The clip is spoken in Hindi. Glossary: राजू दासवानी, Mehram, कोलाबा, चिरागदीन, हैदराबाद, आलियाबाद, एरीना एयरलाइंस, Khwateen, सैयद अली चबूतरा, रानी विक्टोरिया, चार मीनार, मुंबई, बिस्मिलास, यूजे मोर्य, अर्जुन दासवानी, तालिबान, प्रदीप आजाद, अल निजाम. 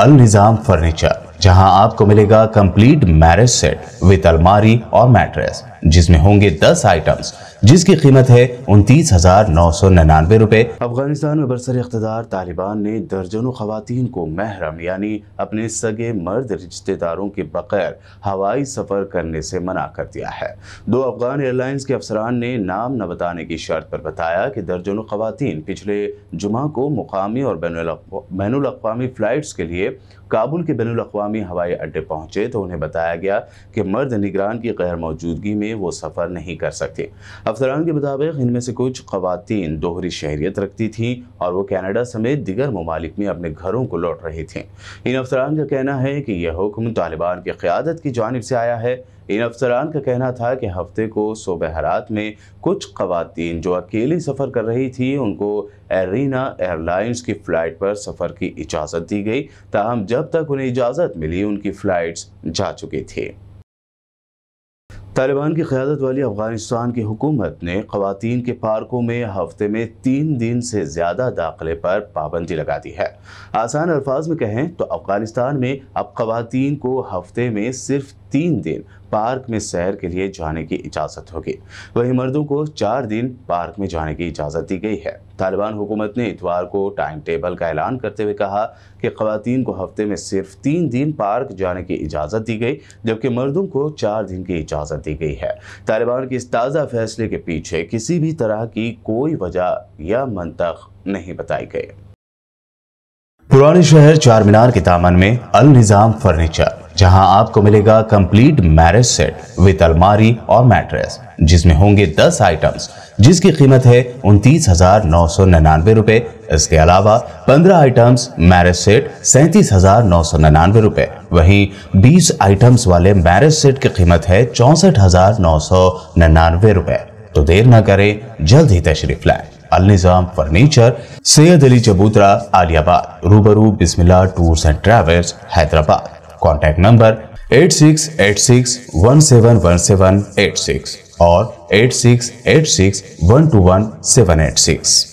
अल निजाम फर्नीचर, जहां आपको मिलेगा कंप्लीट मैरिज सेट विद अलमारी और मैट्रेस, जिसमें होंगे 10 आइटम्स जिसकी कीमत है 29,999 रुपए। अफगानिस्तान में बरसर इख्तदार तालिबान ने दर्जनों खवातीन को महरम यानी अपने सगे मर्द रिश्तेदारों के बगैर हवाई सफर करने से मना कर दिया है। दो अफगान एयरलाइंस के अफसरान ने नाम न बताने की शर्त पर बताया कि दर्जनों खवातीन पिछले जुमा को मुकामी और बैनुल अक़वामी फ्लाइट्स के लिए काबुल के बैनुल अक़वामी हवाई अड्डे पहुंचे तो उन्हें बताया गया कि मर्द निगरान की गैर मौजूदगी में वो सफ़र नहीं कर सकती। अफसरान के मुताबिक इनमें से कुछ खवातीन दोहरी शहरियत रखती थीं और वो कनाडा समेत दीगर ममालिक में अपने घरों को लौट रही थीं। इन अफसरान का कहना है कि यह हुक्म तालिबान की क़यादत की जानिब से आया है। इन अफसरान का कहना था कि हफ्ते को सुबहरात में कुछ खवातीन जो अकेली सफ़र कर रही थी उनको एरीना एयरलाइंस की फ़्लाइट पर सफ़र की इजाज़त दी गई, ताहम जब तक उन्हें इजाज़त मिली उनकी फ़्लाइट्स जा चुकी थी। तालिबान की क़यादत वाली अफ़गानिस्तान की हुकूमत ने ख़वातीन के पार्कों में हफ्ते में 3 दिन से ज़्यादा दाखिले पर पाबंदी लगा दी है। आसान अल्फाज में कहें तो अफ़गानिस्तान में अब ख़वातीन को हफ्ते में सिर्फ 3 दिन पार्क में सैर के लिए जाने की इजाज़त होगी, वहीं मर्दों को 4 दिन पार्क में जाने की इजाज़त दी गई है। तालिबान हुकूमत ने इतवार को टाइम टेबल का ऐलान करते हुए कहा कि ख़वातीन को हफ्ते में सिर्फ 3 दिन पार्क जाने की इजाज़त दी गई, जबकि मर्दों को 4 दिन की इजाज़त दी गई है। तालिबान के इस ताज़ा फैसले के पीछे किसी भी तरह की कोई वजह या मंतक नहीं बताई गई। पुराने शहर चार मीनार के दामन में अल निजाम फर्नीचर, जहां आपको मिलेगा कंप्लीट मैरिज सेट विद अलमारी और मैट्रेस, जिसमें होंगे 10 आइटम्स जिसकी कीमत है 29,999 रुपए। इसके अलावा 15 आइटम्स मैरिज सेट 37,999 रुपए, वहीं 20 आइटम्स वाले मैरिज सेट की कीमत है 64,999 रुपए। तो देर ना करें, जल्द ही तशरीफ लाएं। अल निजाम फर्नीचर, सैयद अली चबूतरा, आलियाबाद, रूबरू बिस्मिलास tours and travels, हैदराबाद। Contact number 8686171786 और 8686121786।